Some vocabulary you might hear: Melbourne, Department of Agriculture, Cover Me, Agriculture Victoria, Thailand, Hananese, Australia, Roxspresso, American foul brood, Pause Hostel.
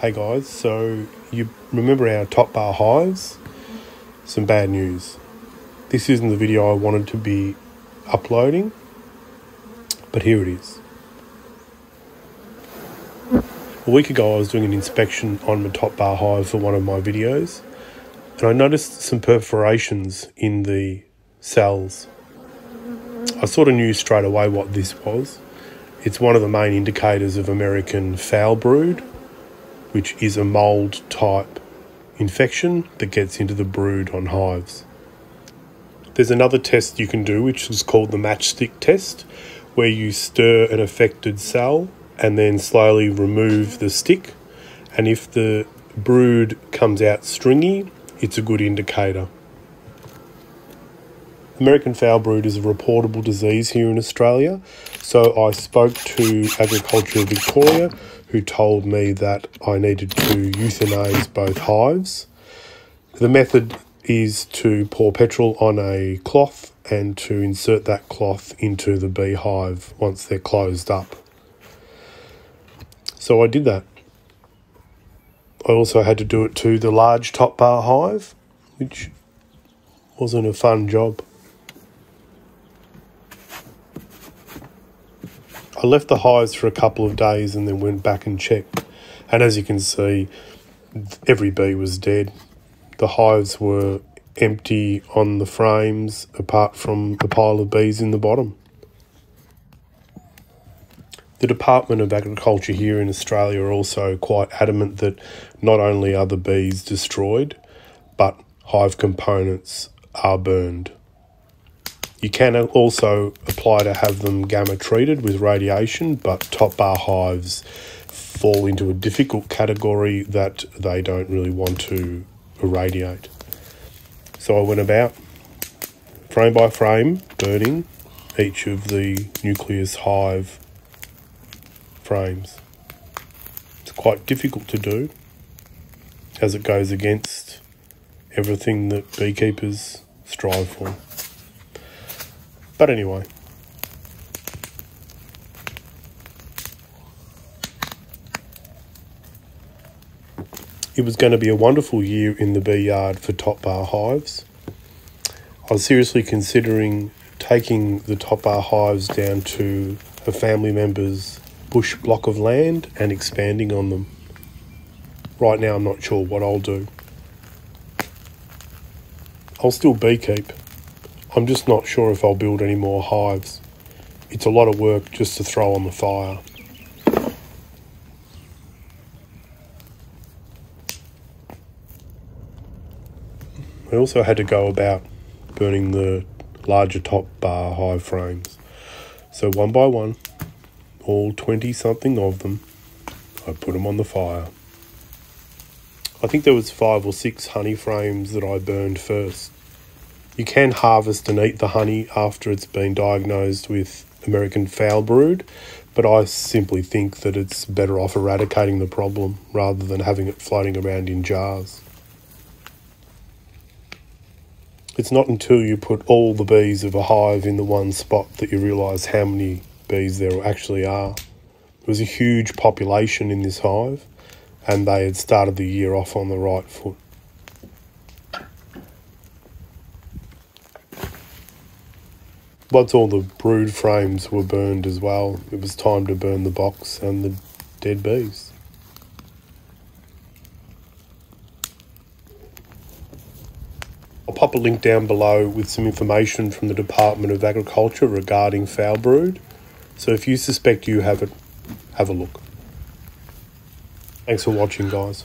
Hey guys, so you remember our top bar hives? Some bad news. This isn't the video I wanted to be uploading, but here it is. A week ago I was doing an inspection on my top bar hive for one of my videos, and I noticed some perforations in the cells. I sort of knew straight away what this was. It's one of the main indicators of American foul brood, which is a mould type infection that gets into the brood on hives. There's another test you can do which is called the matchstick test, where you stir an affected cell and then slowly remove the stick, and if the brood comes out stringy, it's a good indicator. American foul brood is a reportable disease here in Australia, so I spoke to Agriculture Victoria, who told me that I needed to euthanise both hives. The method is to pour petrol on a cloth and to insert that cloth into the beehive once they're closed up. So I did that. I also had to do it to the large top bar hive, which wasn't a fun job. I left the hives for a couple of days and then went back and checked. And as you can see, every bee was dead. The hives were empty on the frames, apart from the pile of bees in the bottom. The Department of Agriculture here in Australia are also quite adamant that not only are the bees destroyed, but hive components are burned. You can also apply to have them gamma treated with radiation, but top bar hives fall into a difficult category that they don't really want to irradiate. So I went about frame by frame burning each of the nucleus hive frames. It's quite difficult to do, as it goes against everything that beekeepers strive for. But anyway, it was going to be a wonderful year in the bee yard for top bar hives. I was seriously considering taking the top bar hives down to a family member's bush block of land and expanding on them. Right now I'm not sure what I'll do. I'll still beekeep. I'm just not sure if I'll build any more hives. It's a lot of work just to throw on the fire. I also had to go about burning the larger top bar hive frames. So one by one, all 20 something of them, I put them on the fire. I think there was 5 or 6 honey frames that I burned first. You can harvest and eat the honey after it's been diagnosed with American foul brood, but I simply think that it's better off eradicating the problem rather than having it floating around in jars. It's not until you put all the bees of a hive in the one spot that you realise how many bees there actually are. There was a huge population in this hive, and they had started the year off on the right foot. Once all the brood frames were burned as well, it was time to burn the box and the dead bees. I'll pop a link down below with some information from the Department of Agriculture regarding foul brood, so if you suspect you have it, have a look. Thanks for watching, guys.